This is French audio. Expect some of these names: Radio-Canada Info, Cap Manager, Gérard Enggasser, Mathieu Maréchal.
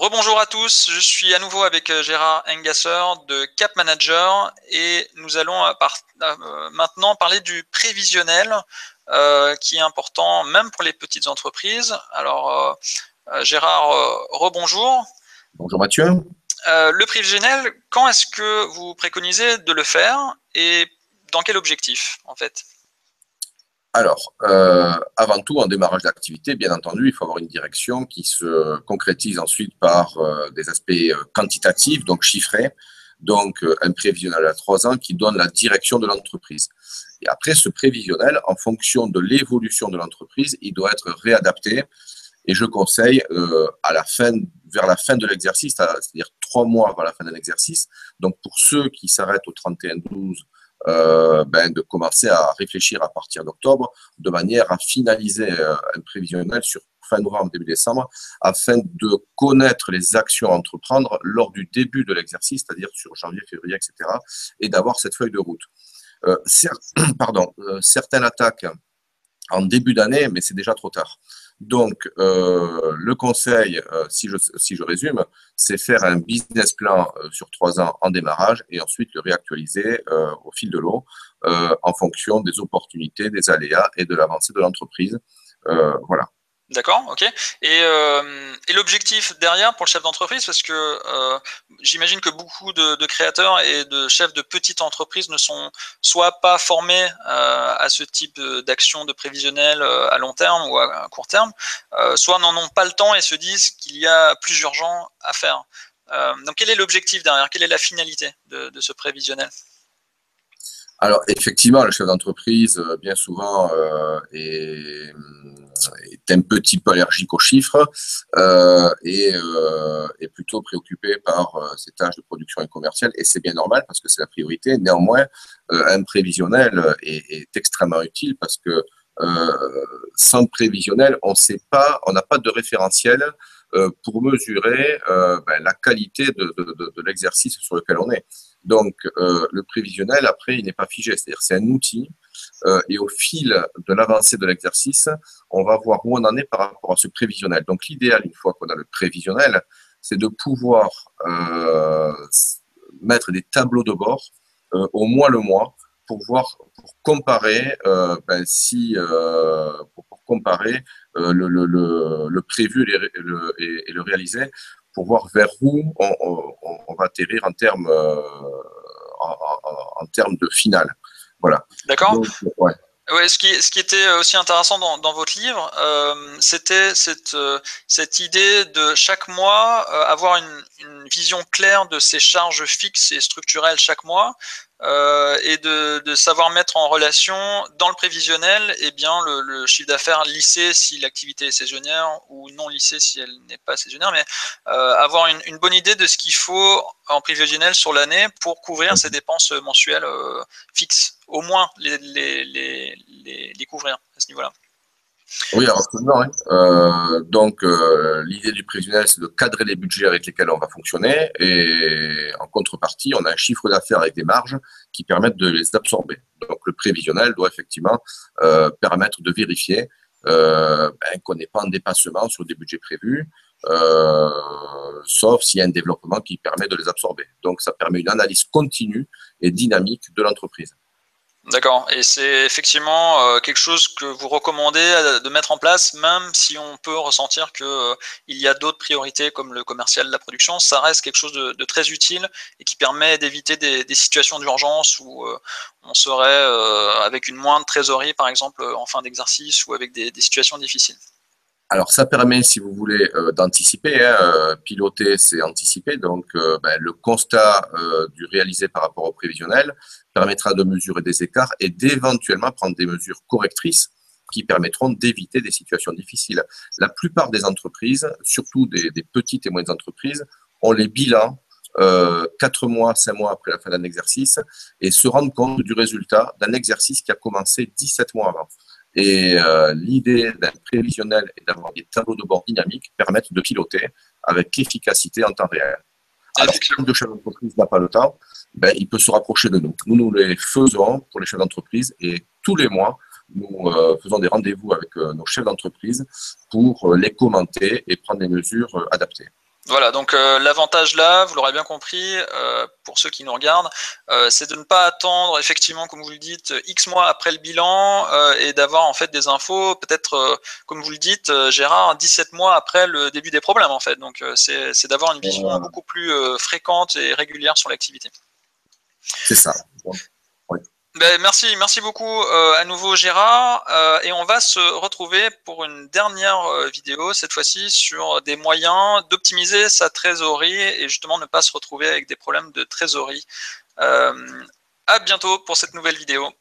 Rebonjour à tous, je suis à nouveau avec Gérard Enggasser de Cap Manager et nous allons maintenant parler du prévisionnel qui est important même pour les petites entreprises. Alors Gérard, rebonjour. Bonjour Mathieu. Le prévisionnel, quand est-ce que vous préconisez de le faire et dans quel objectif en fait? Alors, avant tout, en démarrage d'activité, bien entendu, il faut avoir une direction qui se concrétise ensuite par des aspects quantitatifs, donc chiffrés, donc un prévisionnel à 3 ans qui donne la direction de l'entreprise. Et après, ce prévisionnel, en fonction de l'évolution de l'entreprise, il doit être réadapté. Et je conseille vers la fin de l'exercice, c'est-à-dire 3 mois avant la fin de l'exercice, donc pour ceux qui s'arrêtent au 31-12, de commencer à réfléchir à partir d'octobre de manière à finaliser un prévisionnel sur fin novembre, début décembre, afin de connaître les actions à entreprendre lors du début de l'exercice, c'est-à-dire sur janvier, février, etc., et d'avoir cette feuille de route. Certains l'attaquent en début d'année, mais c'est déjà trop tard. Donc, le conseil, si je résume, c'est faire un business plan sur 3 ans en démarrage et ensuite le réactualiser au fil de l'eau en fonction des opportunités, des aléas et de l'avancée de l'entreprise. Voilà. D'accord, ok. Et l'objectif derrière pour le chef d'entreprise, parce que j'imagine que beaucoup de créateurs et de chefs de petites entreprises ne sont soit pas formés à ce type d'action de prévisionnel à long terme ou à court terme, soit n'en ont pas le temps et se disent qu'il y a plus urgent à faire. Donc quel est l'objectif derrière? Quelle est la finalité de ce prévisionnel? Alors effectivement, le chef d'entreprise, bien souvent, est un petit peu allergique aux chiffres et est plutôt préoccupé par ses tâches de production et commerciale. Et c'est bien normal parce que c'est la priorité. Néanmoins, un prévisionnel est extrêmement utile parce que sans prévisionnel, on n'a pas de référentiel pour mesurer la qualité de l'exercice sur lequel on est. Donc, le prévisionnel, après, il n'est pas figé, c'est-à-dire c'est un outil et au fil de l'avancée de l'exercice, on va voir où on en est par rapport à ce prévisionnel. Donc, l'idéal, une fois qu'on a le prévisionnel, c'est de pouvoir mettre des tableaux de bord au mois le mois pour comparer, le prévu et le réalisé, pour voir vers où on va atterrir en termes de finale. Voilà. D'accord. Ouais. Ouais, ce qui était aussi intéressant dans votre livre, c'était cette idée de chaque mois avoir une vision claire de ses charges fixes et structurelles chaque mois. Et de savoir mettre en relation dans le prévisionnel le chiffre d'affaires lissé si l'activité est saisonnière ou non lissé si elle n'est pas saisonnière, mais avoir une bonne idée de ce qu'il faut en prévisionnel sur l'année pour couvrir ses dépenses mensuelles fixes, au moins les couvrir à ce niveau-là. Oui, absolument. Hein. L'idée du prévisionnel, c'est de cadrer les budgets avec lesquels on va fonctionner et en contrepartie, on a un chiffre d'affaires avec des marges qui permettent de les absorber. Donc, le prévisionnel doit effectivement permettre de vérifier qu'on n'est pas en dépassement sur des budgets prévus, sauf s'il y a un développement qui permet de les absorber. Donc, ça permet une analyse continue et dynamique de l'entreprise. D'accord, et c'est effectivement quelque chose que vous recommandez de mettre en place, même si on peut ressentir qu'il y a d'autres priorités comme le commercial, la production, ça reste quelque chose de très utile et qui permet d'éviter des situations d'urgence où on serait avec une moindre trésorerie, par exemple, en fin d'exercice ou avec des situations difficiles. Alors, ça permet, si vous voulez, d'anticiper. Hein, piloter, c'est anticiper. Donc, le constat du réalisé par rapport au prévisionnel permettra de mesurer des écarts et d'éventuellement prendre des mesures correctrices qui permettront d'éviter des situations difficiles. La plupart des entreprises, surtout des petites et moyennes entreprises, ont les bilans 4 mois, 5 mois après la fin d'un exercice et se rendent compte du résultat d'un exercice qui a commencé 17 mois avant. Et l'idée d'un prévisionnel et d'avoir des tableaux de bord dynamiques permettent de piloter avec efficacité en temps réel. Alors, si le chef d'entreprise n'a pas le temps, il peut se rapprocher de nous. Nous les faisons pour les chefs d'entreprise et tous les mois, nous faisons des rendez-vous avec nos chefs d'entreprise pour les commenter et prendre des mesures adaptées. Voilà, donc l'avantage là, vous l'aurez bien compris, pour ceux qui nous regardent, c'est de ne pas attendre, effectivement, comme vous le dites, X mois après le bilan et d'avoir en fait des infos, peut-être, comme vous le dites, Gérard, 17 mois après le début des problèmes, en fait. Donc, c'est d'avoir une vision beaucoup plus fréquente et régulière sur l'activité. C'est ça. Oui. Ben, merci beaucoup à nouveau Gérard et on va se retrouver pour une dernière vidéo, cette fois-ci sur des moyens d'optimiser sa trésorerie et justement ne pas se retrouver avec des problèmes de trésorerie. À bientôt pour cette nouvelle vidéo.